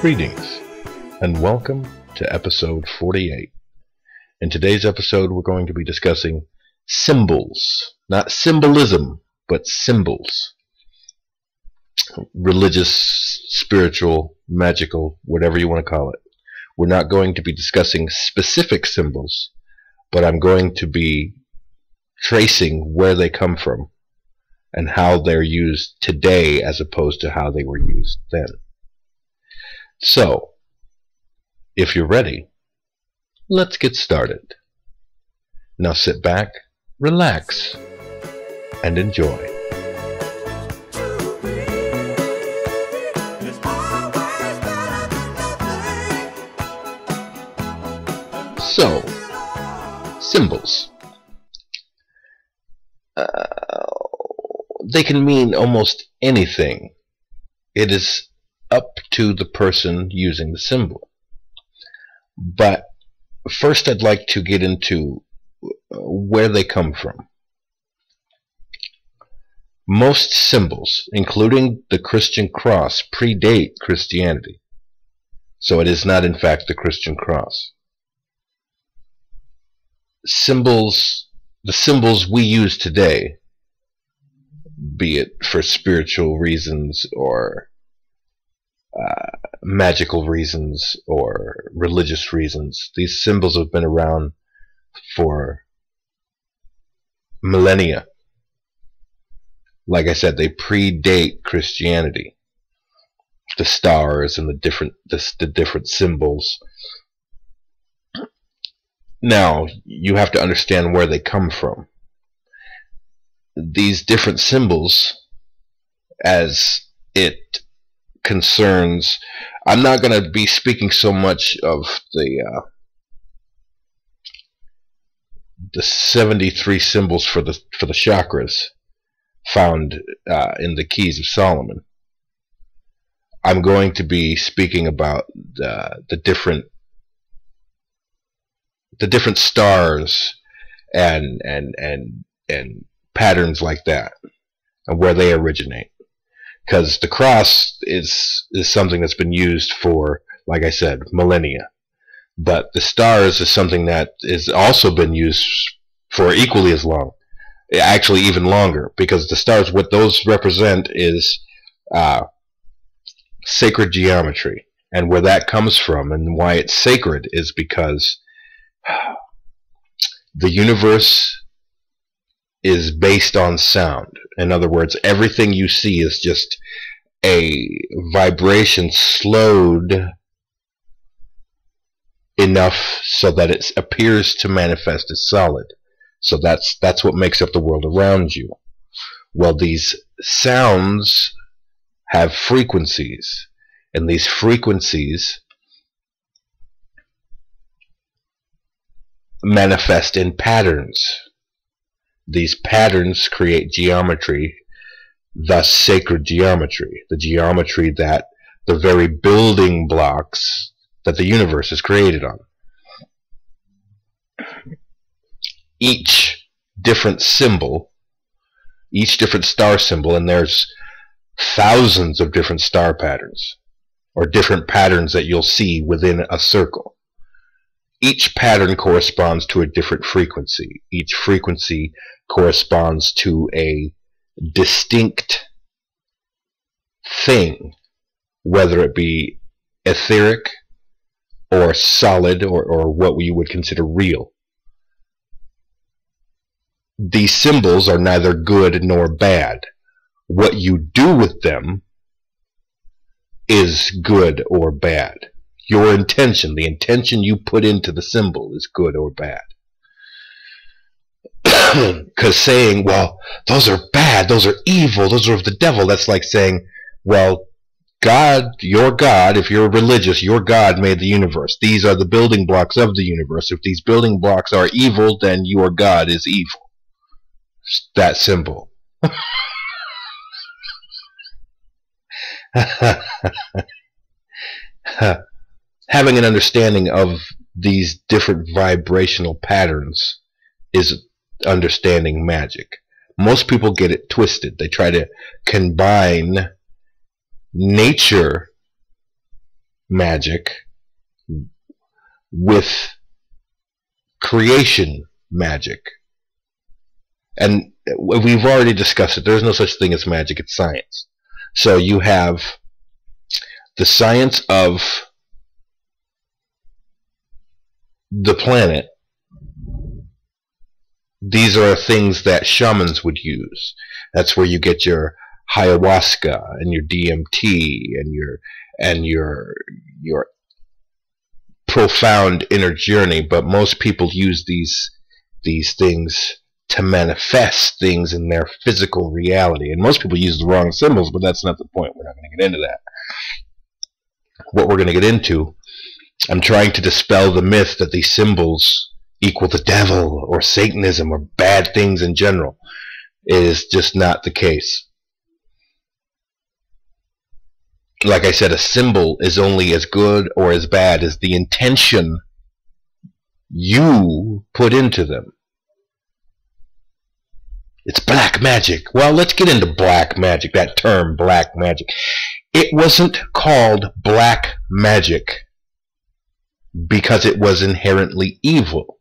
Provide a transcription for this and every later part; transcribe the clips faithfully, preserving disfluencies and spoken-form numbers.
Greetings, and welcome to episode forty-eight. In today's episode, we're going to be discussing symbols. Not symbolism, but symbols. Religious, spiritual, magical, whatever you want to call it. We're not going to be discussing specific symbols, but I'm going to be tracing where they come from and how they're used today as opposed to how they were used then. So, if you're ready, let's get started. Now sit back, relax, and enjoy. So, symbols. Uh, they can mean almost anything. It is up to the person using the symbol. But first I'd like to get into where they come from. Most symbols, including the Christian cross, predate Christianity. So it is not in fact the Christian cross. Symbols, the symbols we use today, be it for spiritual reasons or Uh, magical reasons or religious reasons. These symbols have been around for millennia. Like I said, they predate Christianity. The stars and the different the, the different symbols. Now, you have to understand where they come from. These different symbols, as it concerns, I'm not going to be speaking so much of the uh, the seventy-three symbols for the for the chakras found uh, in the Keys of Solomon. I'm going to be speaking about the the different the different stars and and and and patterns like that and where they originate. Because the cross is is something that's been used for, like I said, millennia. But the stars is something that has also been used for equally as long, actually even longer, because the stars, what those represent is uh, sacred geometry. And where that comes from and why it's sacred is because the universe is based on sound. In other words, everything you see is just a vibration slowed enough so that it appears to manifest as solid. So that's that's what makes up the world around you. Well, these sounds have frequencies, and these frequencies manifest in patterns. These patterns create geometry, thus sacred geometry, the geometry that the very building blocks that the universe is created on. Each different symbol, each different star symbol, and there's thousands of different star patterns, or different patterns that you'll see within a circle. Each pattern corresponds to a different frequency. Each frequency corresponds to a distinct thing, whether it be etheric or solid or, or what we would consider real. These symbols are neither good nor bad. What you do with them is good or bad. Your intention, the intention you put into the symbol, is good or bad. Because saying, well, those are bad, those are evil, those are of the devil, that's like saying, well, God, your God, if you're religious, your God made the universe. These are the building blocks of the universe. If these building blocks are evil, then your God is evil. That symbol. Having an understanding of these different vibrational patterns is understanding magic. Most people get it twisted. They try to combine nature magic with creation magic. And we've already discussed it. There's no such thing as magic. It's science. So you have the science of the planet. These are things that shamans would use. That's where you get your ayahuasca and your D M T and your and your your profound inner journey. But most people use these these things to manifest things in their physical reality. And most people use the wrong symbols, but that's not the point. We're not going to get into that. What we're going to get into, I'm trying to dispel the myth that these symbols equal the devil or Satanism or bad things in general. It is just not the case. Like I said, a symbol is only as good or as bad as the intention you put into them. It's black magic. Well, let's get into black magic, that term black magic. It wasn't called black magic because it was inherently evil.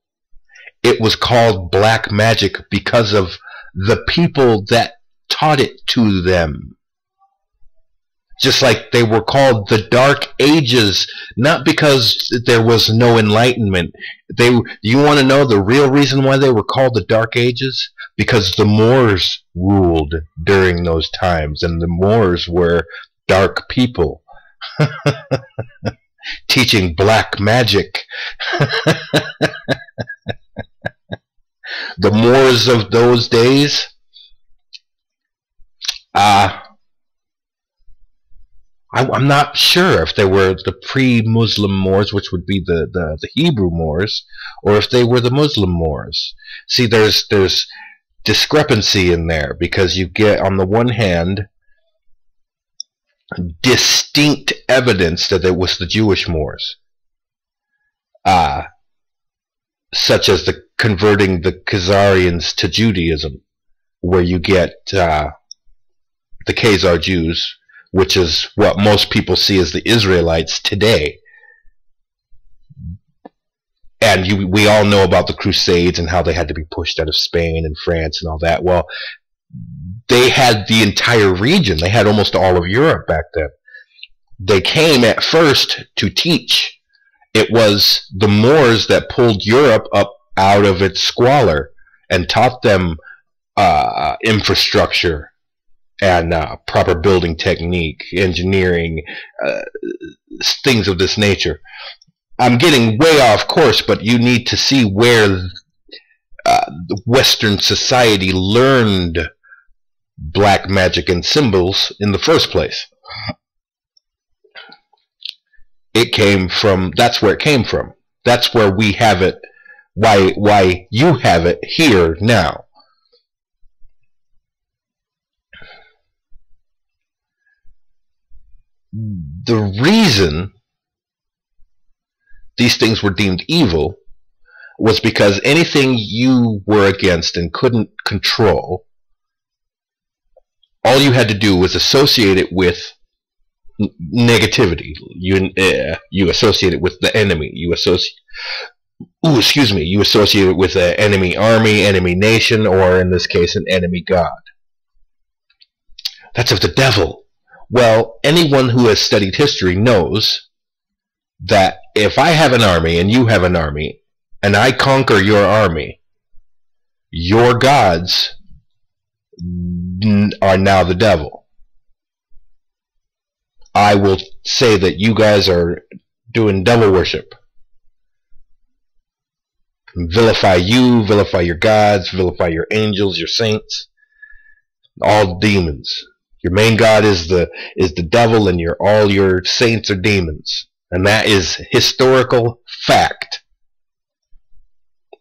It was called black magic because of the people that taught it to them. Just like they were called the Dark Ages, not because there was no enlightenment. They, you want to know the real reason why they were called the Dark Ages? Because the Moors ruled during those times, and the Moors were dark people. Teaching black magic. The Moors of those days, uh, I, I'm not sure if they were the pre-Muslim Moors, which would be the, the, the Hebrew Moors, or if they were the Muslim Moors. See, there's, there's discrepancy in there, because you get, on the one hand, distinct evidence that it was the Jewish Moors, uh, such as the converting the Khazarians to Judaism, where you get uh, the Khazar Jews, which is what most people see as the Israelites today. And you, we all know about the Crusades and how they had to be pushed out of Spain and France and all that. Well, they had the entire region. They had almost all of Europe back then. They came at first to teach. It was the Moors that pulled Europe up out of its squalor and taught them uh, infrastructure and uh, proper building technique, engineering, uh, things of this nature. I'm getting way off course, but you need to see where uh, Western society learned black magic and symbols in the first place. It came from, that's where it came from. That's where we have it, why, why you have it here now. The reason these things were deemed evil was because anything you were against and couldn't control, all you had to do was associate it with negativity. You uh, you associate it with the enemy. You associate, ooh, excuse me, you associate it with an enemy army, enemy nation, or in this case, an enemy god. That's of the devil. Well, anyone who has studied history knows that if I have an army and you have an army, and I conquer your army, your gods are now the devil. I will say that you guys are doing devil worship. Vilify you, vilify your gods, vilify your angels, your saints, all demons. Your main god is the is the devil, and your all your saints are demons. And that is historical fact,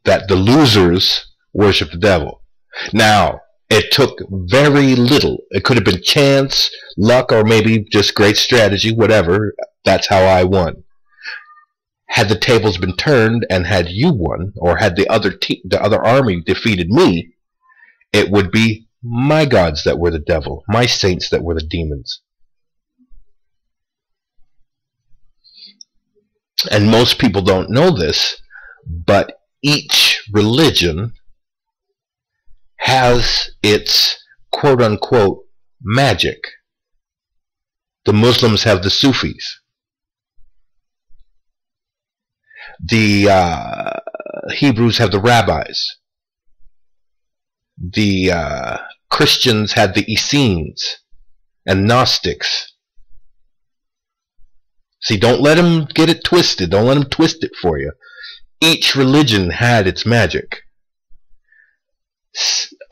that the losers worship the devil. Now, it took very little. It could have been chance, luck, or maybe just great strategy, whatever. That's how I won. Had the tables been turned and had you won, or had the other te the other army defeated me, it would be my gods that were the devil, my saints that were the demons. and most people don't know this, but each religion has its quote-unquote magic. The Muslims have the Sufis. The uh, Hebrews have the rabbis. The uh, Christians had the Essenes and Gnostics. See, don't let them get it twisted. Don't let them twist it for you. Each religion had its magic.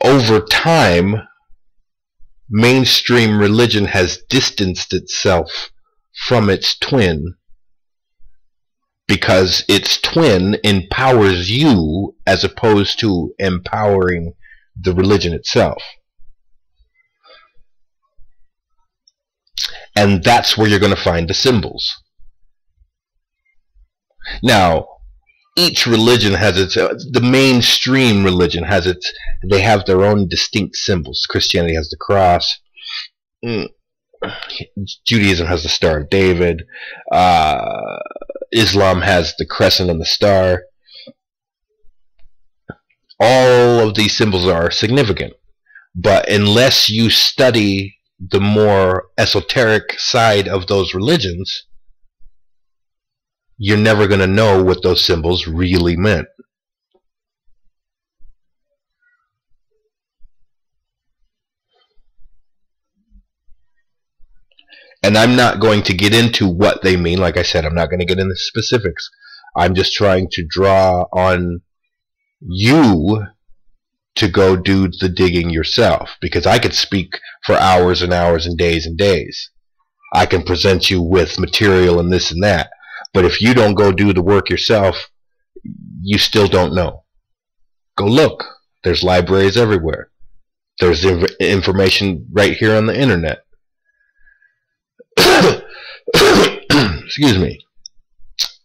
Over time, mainstream religion has distanced itself from its twin, because its twin empowers you as opposed to empowering the religion itself. And that's where you're going to find the symbols. Now, each religion has its, the mainstream religion has its, they have their own distinct symbols. Christianity has the cross. Mm. Judaism has the Star of David. Uh, Islam has the crescent and the star. All of these symbols are significant, but unless you study the more esoteric side of those religions, you're never going to know what those symbols really meant. And I'm not going to get into what they mean. Like I said, I'm not going to get into specifics. I'm just trying to draw on you to go do the digging yourself, because I could speak for hours and hours and days and days. I can present you with material and this and that, but if you don't go do the work yourself, you still don't know. Go look. There's libraries everywhere. There's information right here on the internet. Excuse me.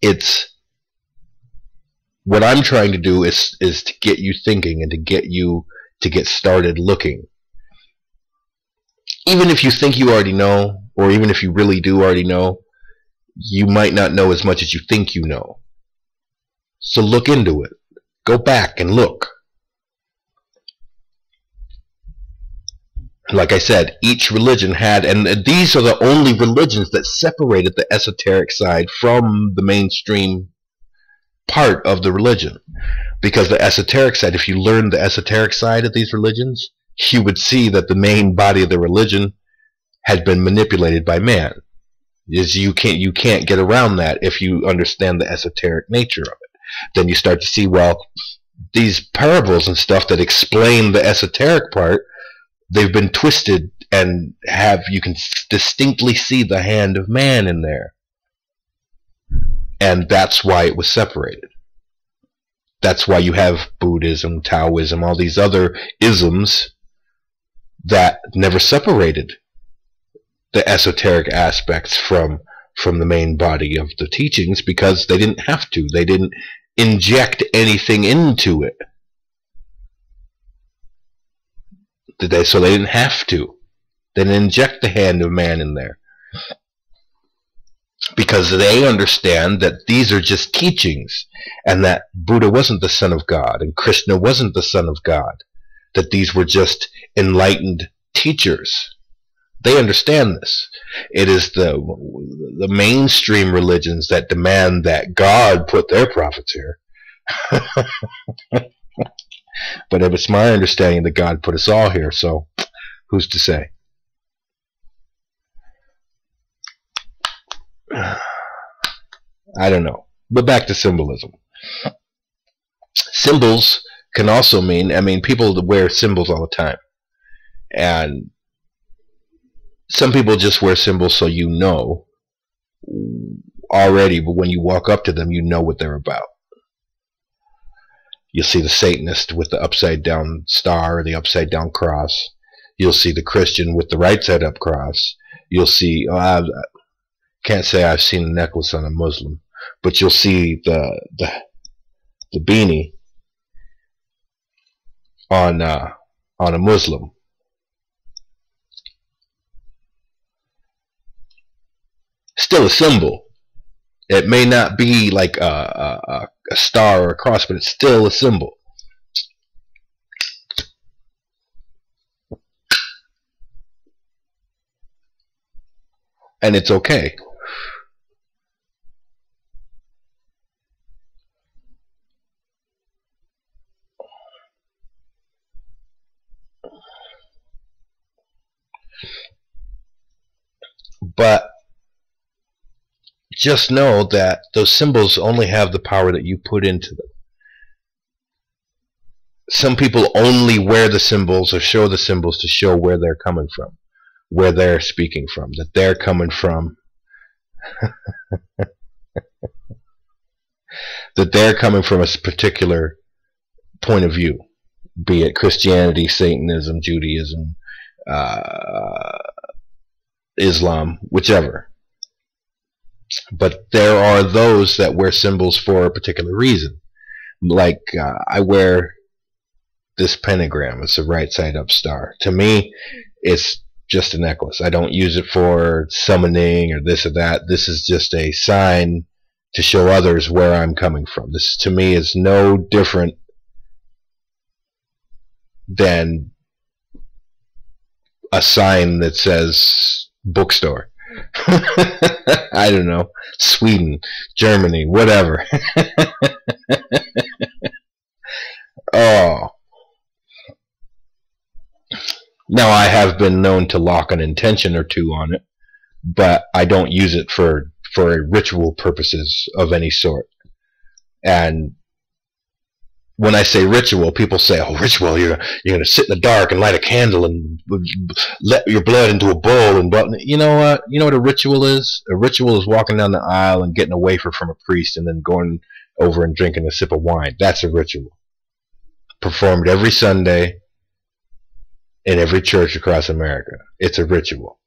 It's what I'm trying to do is is to get you thinking and to get you to get started looking. Even if you think you already know, or even if you really do already know, you might not know as much as you think you know. So look into it. Go back and look. Like I said, each religion had, and these are the only religions that separated the esoteric side from the mainstream part of the religion. Because the esoteric side, if you learn the esoteric side of these religions, you would see that the main body of the religion had been manipulated by man. Is you can't you can't get around that if you understand the esoteric nature of it. Then you start to see, well, these parables and stuff that explain the esoteric part, they've been twisted and have, you can distinctly see the hand of man in there. And that's why it was separated. That's why you have Buddhism, Taoism, all these other isms that never separated the esoteric aspects from from the main body of the teachings, because they didn't have to. They didn't inject anything into it. Did they? So they didn't have to. They didn't inject the hand of man in there, because they understand that these are just teachings, and that Buddha wasn't the son of God, and Krishna wasn't the son of God, that these were just enlightened teachers. They understand this. It is the the mainstream religions that demand that God put their prophets here. But it's my understanding that God put us all here, so who's to say? I don't know. But back to symbolism. Symbols can also mean, I mean, people wear symbols all the time. And some people just wear symbols so you know already, but when you walk up to them, you know what they're about. You'll see the Satanist with the upside-down star or the upside-down cross. You'll see the Christian with the right-side-up cross. You'll see, oh, I can't say I've seen a necklace on a Muslim, but you'll see the the, the beanie on uh, on a Muslim. Still a symbol, It may not be like a, a, a star or a cross, but it's still a symbol. And it's okay. But just know that those symbols only have the power that you put into them. Some people only wear the symbols or show the symbols to show where they're coming from, where they're speaking from, that they're coming from, that they're coming from a particular point of view, be it Christianity, Satanism, Judaism, uh, Islam, whichever. But there are those that wear symbols for a particular reason. Like uh, I wear this pentagram. It's a right side up star. To me, it's just a necklace. I don't use it for summoning or this or that. This is just a sign to show others where I'm coming from. This to me is no different than a sign that says bookstore. I don't know, Sweden, Germany, whatever. Oh, now I have been known to lock an intention or two on it, but I don't use it for for ritual purposes of any sort. And when I say ritual, people say, "Oh, ritual! You're you're gonna sit in the dark and light a candle and let your blood into a bowl." And you know what? You know what a ritual is? A ritual is walking down the aisle and getting a wafer from a priest, and then going over and drinking a sip of wine. That's a ritual, performed every Sunday in every church across America. It's a ritual.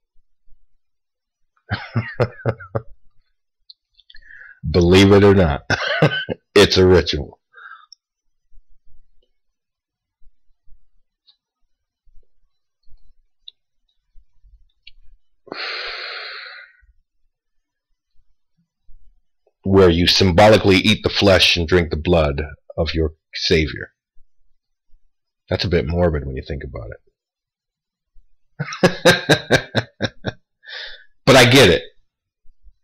Believe it or not, it's a ritual. Where you symbolically eat the flesh and drink the blood of your Savior. That's a bit morbid when you think about it. But I get it.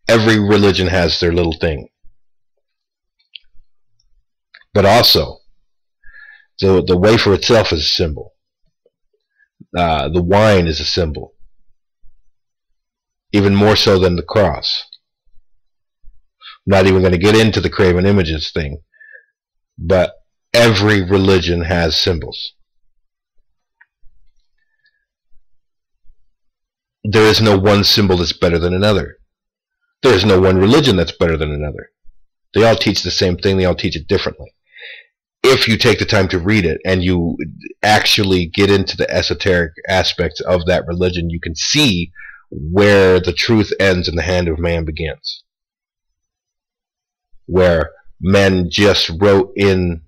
Every religion has their little thing. But also, the, the wafer itself is a symbol. Uh, the wine is a symbol. Even more so than the cross. I'm not even going to get into the graven images thing, but every religion has symbols. There is no one symbol that's better than another. There is no one religion that's better than another. They all teach the same thing. They all teach it differently. If you take the time to read it and you actually get into the esoteric aspects of that religion, you can see where the truth ends and the hand of man begins. Where men just wrote in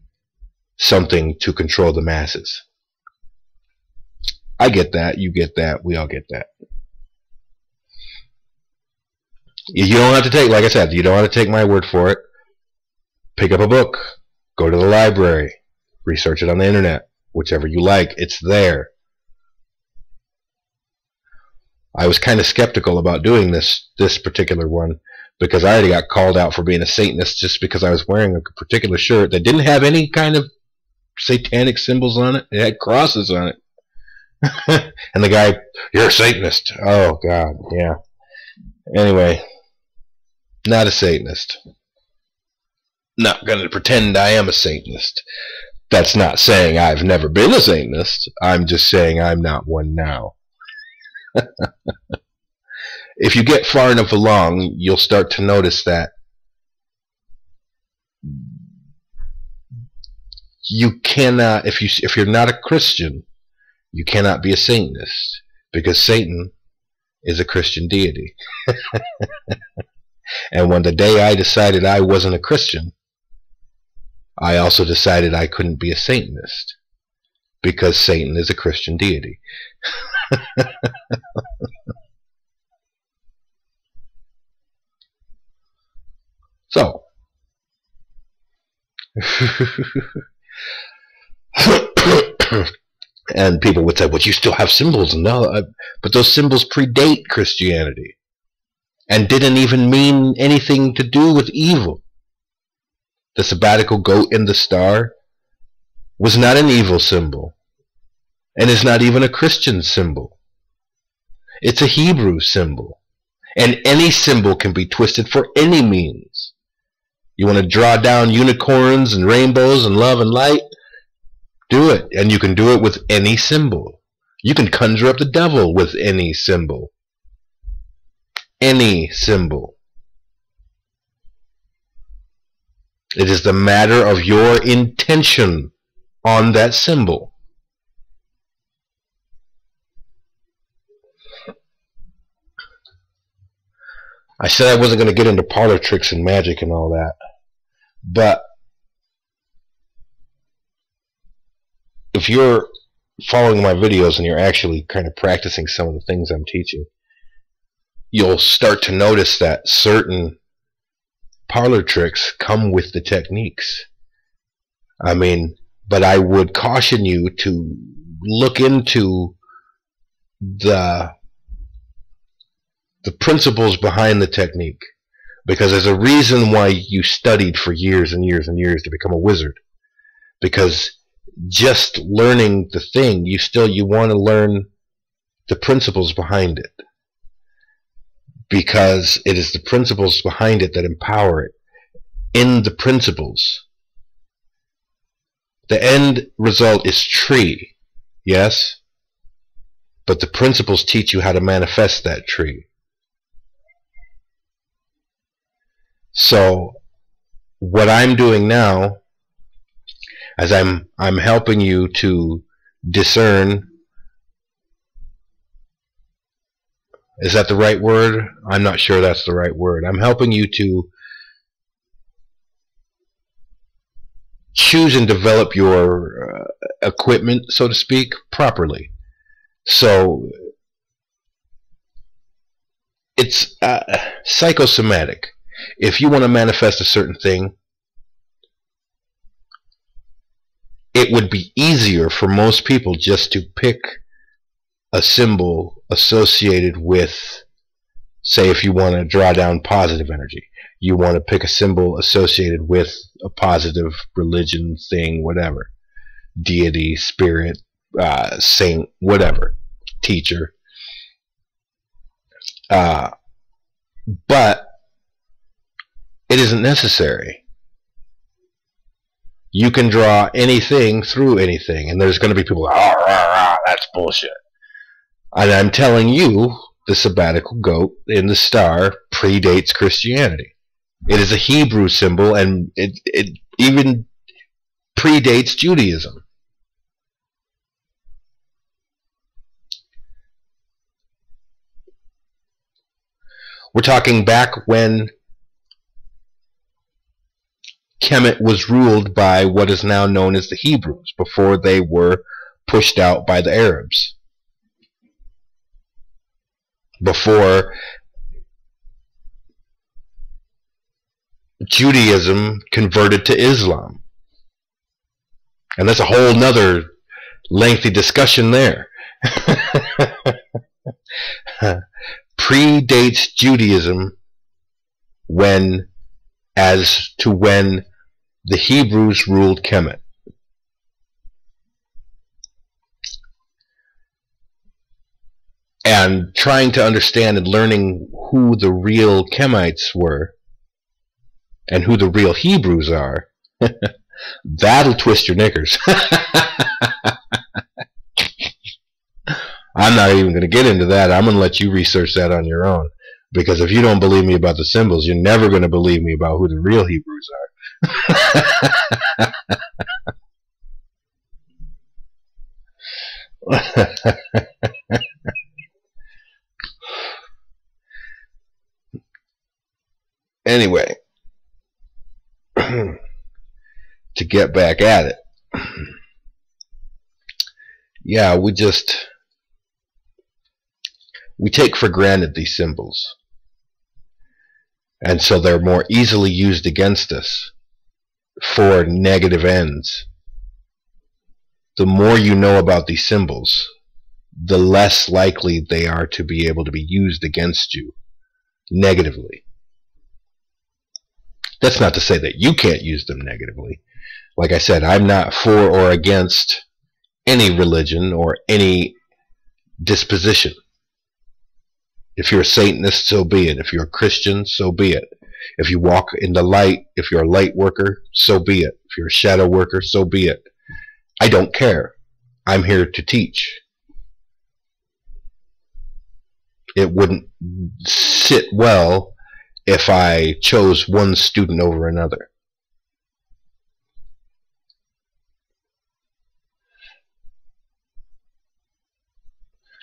something to control the masses. I get that, you get that, we all get that. You don't have to take, like I said, you don't have to take my word for it. Pick up a book, go to the library, research it on the internet, whichever you like, it's there. I was kind of skeptical about doing this this particular one because I already got called out for being a Satanist just because I was wearing a particular shirt that didn't have any kind of satanic symbols on it. It had crosses on it. And the guy, "You're a Satanist." Oh, God, yeah. Anyway, not a Satanist. Not going to pretend I am a Satanist. That's not saying I've never been a Satanist. I'm just saying I'm not one now. If you get far enough along, you'll start to notice that you cannot, if you if you're not a Christian, you cannot be a Satanist, because Satan is a Christian deity. And when the day I decided I wasn't a Christian, I also decided I couldn't be a Satanist, because Satan is a Christian deity. So, and people would say, well, you still have symbols. No, I, but those symbols predate Christianity and didn't even mean anything to do with evil. The sabbatical goat and the star was not an evil symbol, and it's not even a Christian symbol. It's a Hebrew symbol, and any symbol can be twisted for any means. You want to draw down unicorns and rainbows and love and light? Do it, and you can do it with any symbol. You can conjure up the devil with any symbol. Any symbol. It is the matter of your intention on that symbol. I said I wasn't going to get into parlor tricks and magic and all that, but if you're following my videos and you're actually kind of practicing some of the things I'm teaching, you'll start to notice that certain parlor tricks come with the techniques. I mean, but I would caution you to look into the the principles behind the technique, because there's a reason why you studied for years and years and years to become a wizard. Because just learning the thing, you still you want to learn the principles behind it. Because it is the principles behind it that empower it. In the principles, the end result is tree, yes? But the principles teach you how to manifest that tree. So what I'm doing now, as I'm I'm helping you to discern, is that the right word? I'm not sure that's the right word. I'm helping you to choose and develop your uh, equipment, so to speak, properly. So it's uh, psychosomatic. If you want to manifest a certain thing, it would be easier for most people just to pick a symbol associated with, say, if you want to draw down positive energy, you want to pick a symbol associated with a positive religion thing, whatever, deity, spirit, uh, saint, whatever, teacher. Uh, but it isn't necessary. You can draw anything through anything, and there's going to be people, ah, ah, ah, that's bullshit. And I'm telling you, the sabbatical goat in the star predates Christianity. It is a Hebrew symbol, and it, it even predates Judaism. We're talking back when Kemet was ruled by what is now known as the Hebrews, before they were pushed out by the Arabs. Before Judaism converted to Islam. And that's a whole nother lengthy discussion there. Predates Judaism when as to when the Hebrews ruled Kemet. And trying to understand and learning who the real Kemites were and who the real Hebrews are, that'll twist your knickers. I'm not even going to get into that. I'm going to let you research that on your own. Because if you don't believe me about the symbols, you're never going to believe me about who the real Hebrews are. Anyway, to get back at it, yeah, we just we take for granted these symbols, and so they're more easily used against us for negative ends. The more you know about these symbols, the less likely they are to be able to be used against you negatively. That's not to say that you can't use them negatively. Like I said, I'm not for or against any religion or any disposition. If you're a Satanist, so be it. If you're a Christian, so be it. If you walk in the light, if you're a light worker, so be it. If you're a shadow worker, so be it. I don't care. I'm here to teach. It wouldn't sit well if I chose one student over another.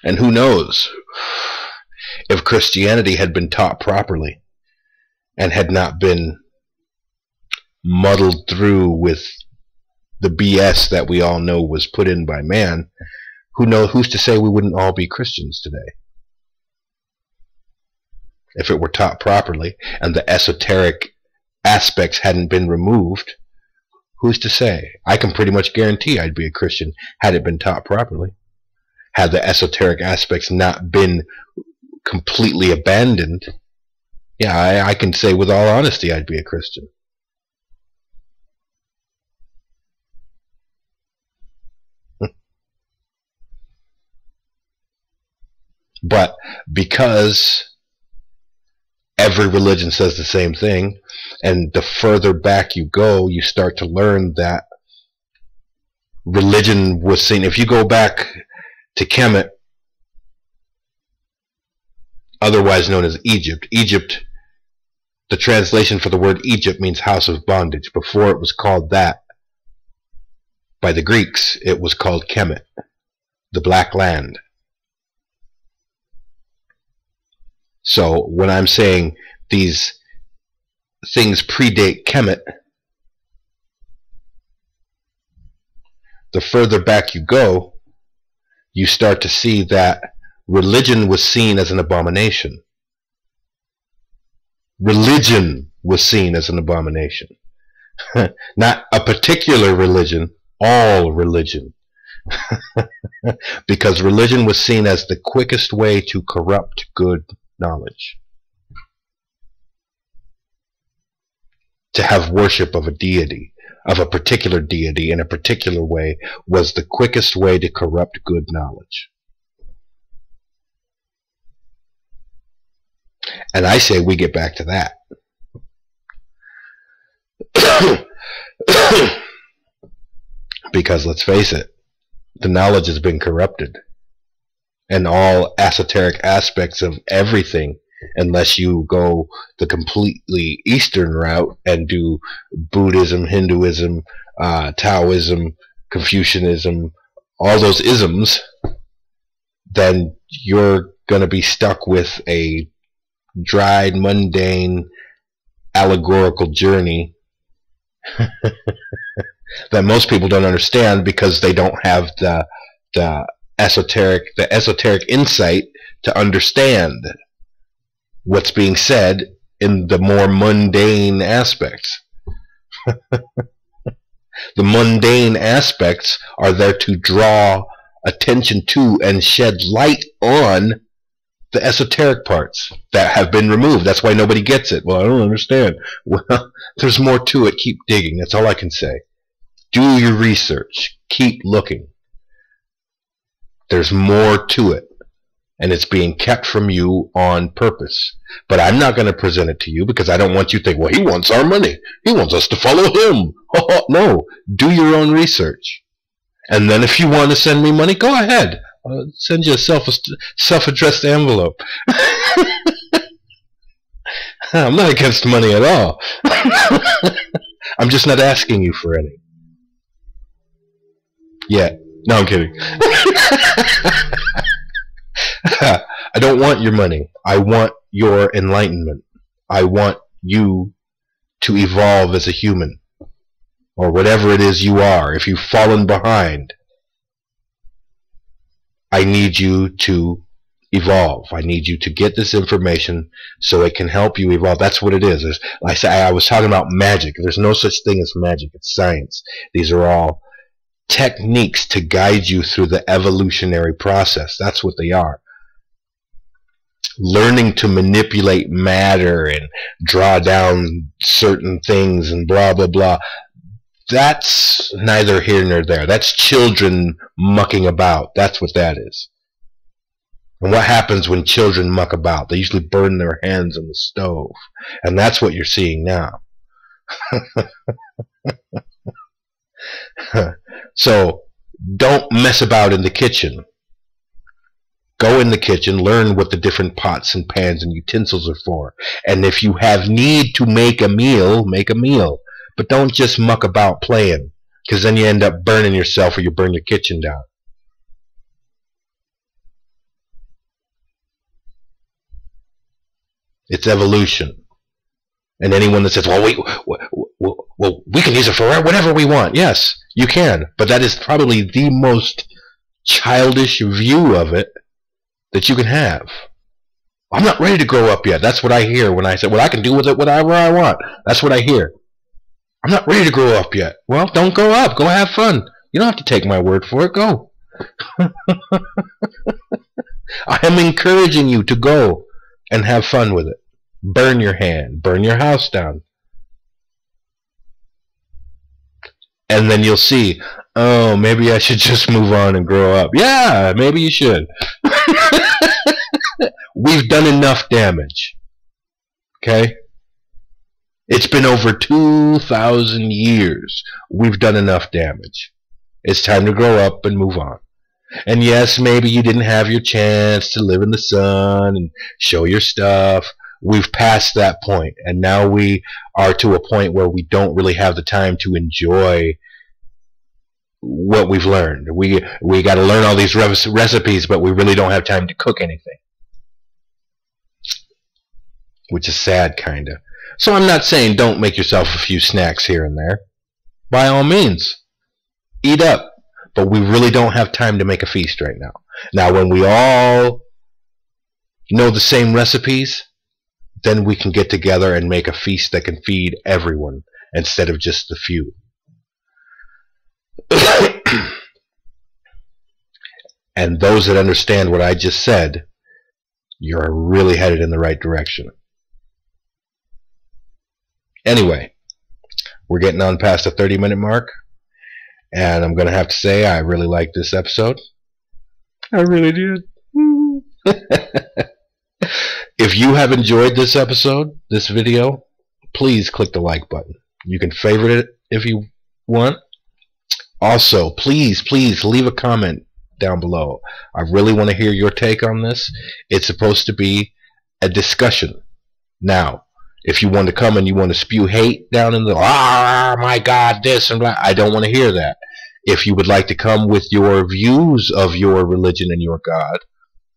And who knows, if Christianity had been taught properly and had not been muddled through with the B S that we all know was put in by man, who know, who's to say we wouldn't all be Christians today? If it were taught properly and the esoteric aspects hadn't been removed, who's to say? I can pretty much guarantee I'd be a Christian had it been taught properly. Had the esoteric aspects not been completely abandoned, yeah, I, I can say with all honesty I'd be a Christian. But because every religion says the same thing, and the further back you go, you start to learn that religion was seen. If you go back to Kemet, otherwise known as Egypt, Egypt, the translation for the word Egypt means house of bondage. Before it was called that by the Greeks, it was called Kemet, the black land. So when I'm saying these things predate Kemet, the further back you go, you start to see that religion was seen as an abomination. Religion was seen as an abomination. Not a particular religion, all religion. Because religion was seen as the quickest way to corrupt good knowledge, to have worship of a deity, of a particular deity in a particular way, was the quickest way to corrupt good knowledge. And I say we get back to that. Because let's face it, the knowledge has been corrupted. And all esoteric aspects of everything, unless you go the completely Eastern route and do Buddhism, Hinduism, uh, Taoism, Confucianism, all those isms, then you're going to be stuck with a dried, mundane, allegorical journey that most people don't understand because they don't have the the esoteric, the esoteric insight to understand what's being said in the more mundane aspects. The mundane aspects are there to draw attention to and shed light on the esoteric parts that have been removed. That's why nobody gets it. Well, I don't understand. Well, there's more to it. Keep digging. That's all I can say. Do your research. Keep looking. There's more to it, and it's being kept from you on purpose. But I'm not going to present it to you because I don't want you to think, well, he wants our money. He wants us to follow him. No, do your own research. And then if you want to send me money, go ahead. I'll send you a self, self-addressed envelope. I'm not against money at all. I'm just not asking you for any. Yet. No, I'm kidding. I don't want your money. I want your enlightenment. I want you to evolve as a human, or whatever it is you are. If you've fallen behind, I need you to evolve. I need you to get this information so it can help you evolve. That's what it is. There's, I say, I was talking about magic. There's no such thing as magic. It's science. These are all techniques to guide you through the evolutionary process. That's what they are. Learning to manipulate matter and draw down certain things and blah, blah, blah. That's neither here nor there. That's children mucking about. That's what that is. And what happens when children muck about? They usually burn their hands on the stove. And that's what you're seeing now. So, don't mess about in the kitchen. Go in the kitchen, learn what the different pots and pans and utensils are for. And if you have need to make a meal, make a meal. But don't just muck about playing, because then you end up burning yourself or you burn your kitchen down. It's evolution. And anyone that says, well, we, well, well, we can use it for whatever we want. Yes, you can. But that is probably the most childish view of it that you can have. I'm not ready to grow up yet. That's what I hear when I say, well, I can do with it whatever I want. That's what I hear. I'm not ready to grow up yet. Well, don't grow up. Go have fun. You don't have to take my word for it. Go. I am encouraging you to go and have fun with it. Burn your hand. Burn your house down. And then you'll see, oh, maybe I should just move on and grow up. Yeah, maybe you should. We've done enough damage. Okay? It's been over two thousand years. We've done enough damage. It's time to grow up and move on. And yes, maybe you didn't have your chance to live in the sun and show your stuff. We've passed that point, and now we are to a point where we don't really have the time to enjoy what we've learned. We, we got to learn all these recipes, but we really don't have time to cook anything, which is sad, kind of. So I'm not saying don't make yourself a few snacks here and there. By all means, eat up. But we really don't have time to make a feast right now. Now, when we all know the same recipes, then we can get together and make a feast that can feed everyone instead of just the few. And those that understand what I just said, you're really headed in the right direction. Anyway, we're getting on past the thirty minute mark, and I'm going to have to say I really liked this episode. I really did. If you have enjoyed this episode, this video, please click the like button. You can favorite it if you want. Also, please, please leave a comment down below. I really want to hear your take on this. It's supposed to be a discussion. Now, if you want to come and you want to spew hate down in the, ah, my God, this and blah, I don't want to hear that. If you would like to come with your views of your religion and your God,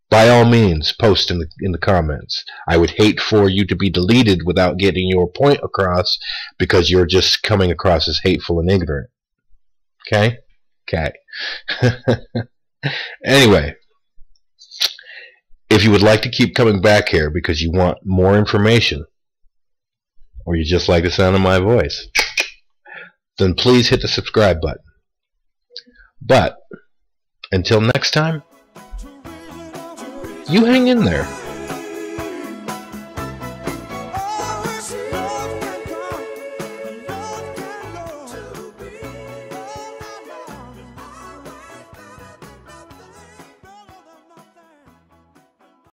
by all means, post in the, in the comments. I would hate for you to be deleted without getting your point across because you're just coming across as hateful and ignorant. Okay? Okay. Anyway. If you would like to keep coming back here because you want more information, or you just like the sound of my voice, then please hit the subscribe button. But until next time, you hang in there.